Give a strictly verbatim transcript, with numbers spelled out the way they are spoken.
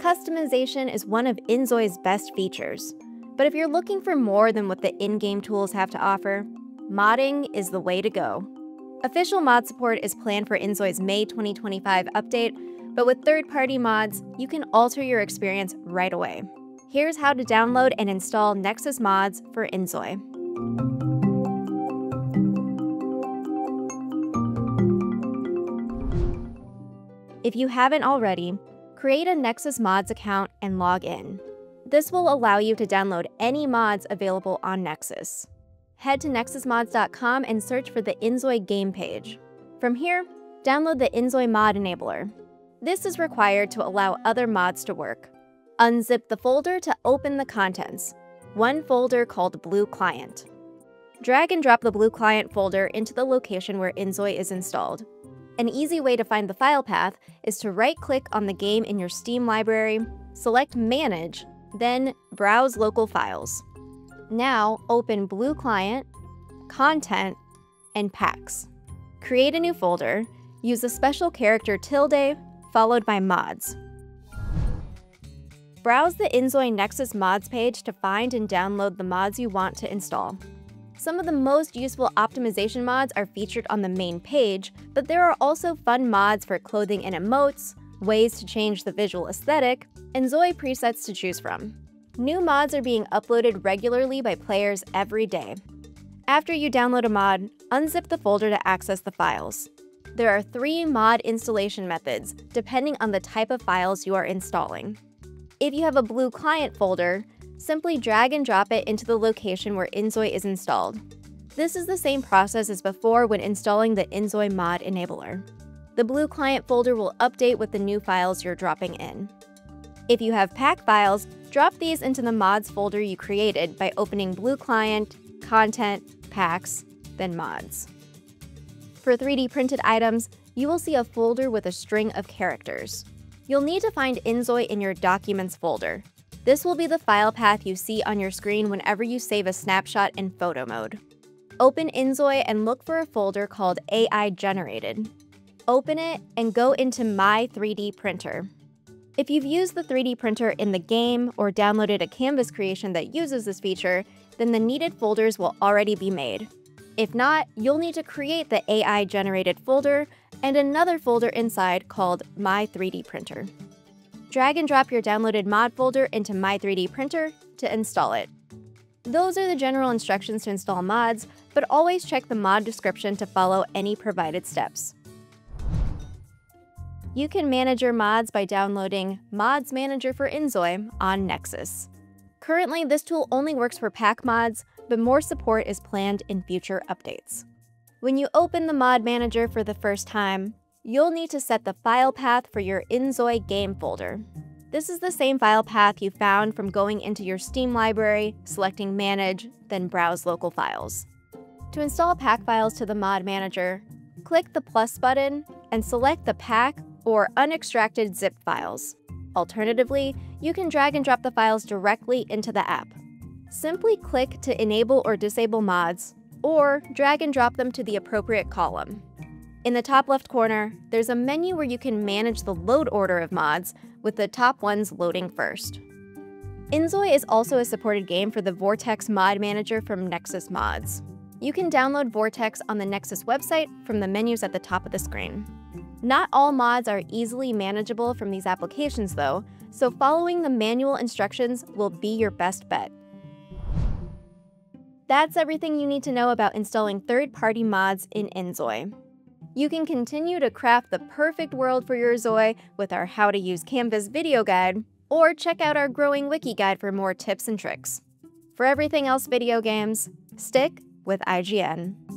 Customization is one of InZOI's best features, but if you're looking for more than what the in-game tools have to offer, modding is the way to go. Official mod support is planned for InZOI's May twenty twenty-five update, but with third-party mods, you can alter your experience right away. Here's how to download and install Nexus Mods for InZOI. If you haven't already, create a Nexus Mods account and log in. This will allow you to download any mods available on Nexus. Head to nexus mods dot com and search for the InZOI game page. From here, download the InZOI mod enabler. This is required to allow other mods to work. Unzip the folder to open the contents, one folder called Blue Client. Drag and drop the Blue Client folder into the location where InZOI is installed. An easy way to find the file path is to right-click on the game in your Steam library, select Manage, then Browse Local Files. Now open Blue Client, Content, and Packs. Create a new folder, use a special character tilde, followed by Mods. Browse the InZOI Nexus Mods page to find and download the mods you want to install. Some of the most useful optimization mods are featured on the main page, but there are also fun mods for clothing and emotes, ways to change the visual aesthetic, and InZOI presets to choose from. New mods are being uploaded regularly by players every day. After you download a mod, unzip the folder to access the files. There are three mod installation methods, depending on the type of files you are installing. If you have a Blue Client folder, simply drag and drop it into the location where InZOI is installed. This is the same process as before when installing the InZOI mod enabler. The Blue Client folder will update with the new files you're dropping in. If you have pack files, drop these into the mods folder you created by opening Blue Client, Content, Packs, then Mods. For three D printed items, you will see a folder with a string of characters. You'll need to find InZOI in your Documents folder. This will be the file path you see on your screen whenever you save a snapshot in photo mode. Open InZOI and look for a folder called A I Generated. Open it and go into My three D Printer. If you've used the three D printer in the game or downloaded a Canvas creation that uses this feature, then the needed folders will already be made. If not, you'll need to create the A I Generated folder and another folder inside called My three D Printer. Drag and drop your downloaded mod folder into My three D Printer to install it. Those are the general instructions to install mods, but always check the mod description to follow any provided steps. You can manage your mods by downloading Mods Manager for InZOI on Nexus. Currently, this tool only works for pack mods, but more support is planned in future updates. When you open the Mod Manager for the first time, you'll need to set the file path for your InZOI game folder. This is the same file path you found from going into your Steam library, selecting Manage, then Browse Local Files. To install pack files to the Mod Manager, click the plus button and select the pack or unextracted zip files. Alternatively, you can drag and drop the files directly into the app. Simply click to enable or disable mods, or drag and drop them to the appropriate column. In the top left corner, there's a menu where you can manage the load order of mods, with the top ones loading first. InZOI is also a supported game for the Vortex Mod Manager from Nexus Mods. You can download Vortex on the Nexus website from the menus at the top of the screen. Not all mods are easily manageable from these applications though, so following the manual instructions will be your best bet. That's everything you need to know about installing third-party mods in InZOI. You can continue to craft the perfect world for your InZOI with our How to Use Canvas video guide, or check out our growing wiki guide for more tips and tricks. For everything else video games, stick with I G N.